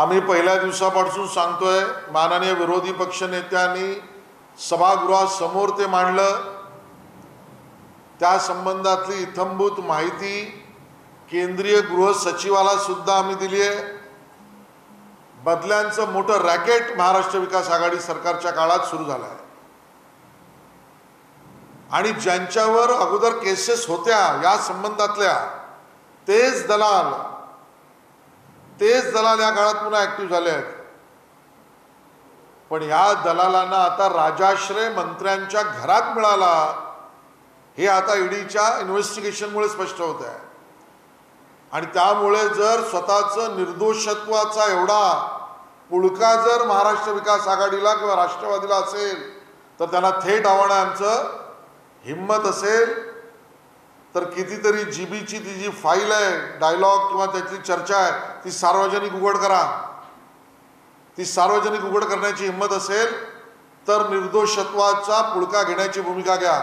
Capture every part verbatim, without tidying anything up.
आम्ही पहिल्या दिवसापासून सांगतोय माननीय विरोधी पक्ष नेत्यांनी सभागृहासमोर ते मांडलं त्या संबंधातली इथंभूत माहिती केंद्रीय गृह सचिवाला सुद्धा आम्ही दिली आहे। बदल्यांचं मोठं रॅकेट महाराष्ट्र विकास आघाडी सरकारच्या काळात सुरू झालं आहे आणि ज्यांच्यावर अगोदर केसेस होत्या या संबंधातल्या तेच दलाल तेच दलाल या काळात पुन्हा ऍक्टिव्ह झाले आहेत। पण या दलालांना आता राजाश्रय मंत्र्यांच्या घरात मिळाला हे आता ईडीच्या इन्व्हेस्टिगेशनमुळे स्पष्ट होत आहे आणि त्यामुळे जर स्वतःचं निर्दोषत्वाचा एवढा पुळका जर महाराष्ट्र विकास आघाडीला किंवा राष्ट्रवादीला असेल तर त्यांना थेट आव्हानं आमचं हिम्मत असेल तर कितीतरी जीबीची ती जी फाईल आहे डायलॉग किंवा त्याची चर्चा आहे ती सार्वजनिक उघड करा। ती सार्वजनिक उघड करण्याची हिम्मत असेल तर निर्दोषत्वाचा पुळका घेण्याची भूमिका घ्या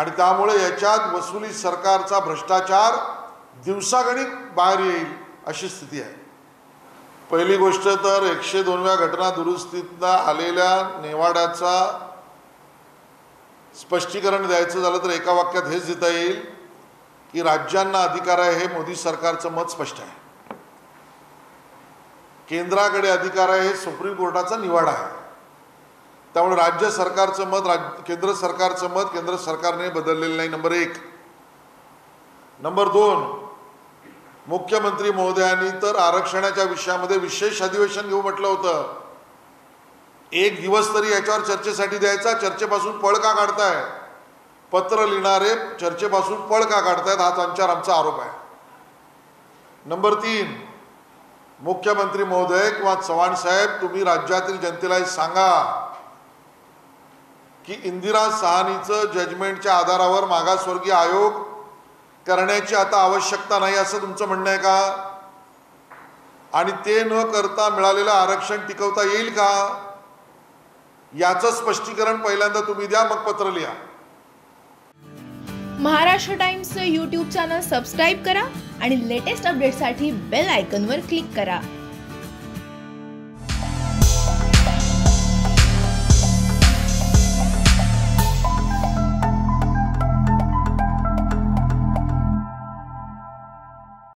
आणि त्यामुळे याच्यात वसुली सरकारचा भ्रष्टाचार दिवसागणिक बाहेर येईल अशी स्थिती आहे। पहिली गोष्ट तर एकशे दोनव्या घटना दुरुस्तीतला आलेल्या नेवाड्याचा स्पष्टीकरण द्यायचं झालं तर एका वाक्यात हेच देता येईल की राज्यांना अधिकार आहे हे मोदी सरकारचं मत स्पष्ट आहे। केंद्राकडे अधिकार आहे हे सुप्रीम कोर्टाचा निवाडा आहे त्यामुळे राज्य सरकारचं मत राज्य केंद्र सरकारचं मत केंद्र सरकारने बदललेलं नाही नंबर एक। नंबर दोन, मुख्यमंत्री महोदयांनी तर आरक्षणाच्या विषयामध्ये विशेष अधिवेशन घेऊ म्हटलं होतं। एक दिवस तरी याच्यावर चर्चेसाठी द्यायचा, चर्चेपासून पळ का काढताय? पत्र लिहिणारे चर्चेपासून पळ का काढतायत हा त्यांच्यावर आमचा आरोप आहे। नंबर तीन, मुख्यमंत्री महोदय किंवा चव्हाण साहेब तुम्ही राज्यातील जनतेला सांगा की इंदिरा साहनीचं जजमेंटच्या आधारावर मागासवर्गीय आयोग करण्याची आता आवश्यकता नाही असं तुमचं म्हणणं आहे का? आणि ते न करता मिळालेलं आरक्षण टिकवता येईल का याचं स्पष्टीकरण पहिल्यांदा तुम्ही द्या मग पत्र लिहा। महाराष्ट्र टाइम्सचं यूट्यूब चॅनल सबस्क्राइब करा आणि लेटेस्ट अपडेटसाठी बेल आयकॉनवर क्लिक करा।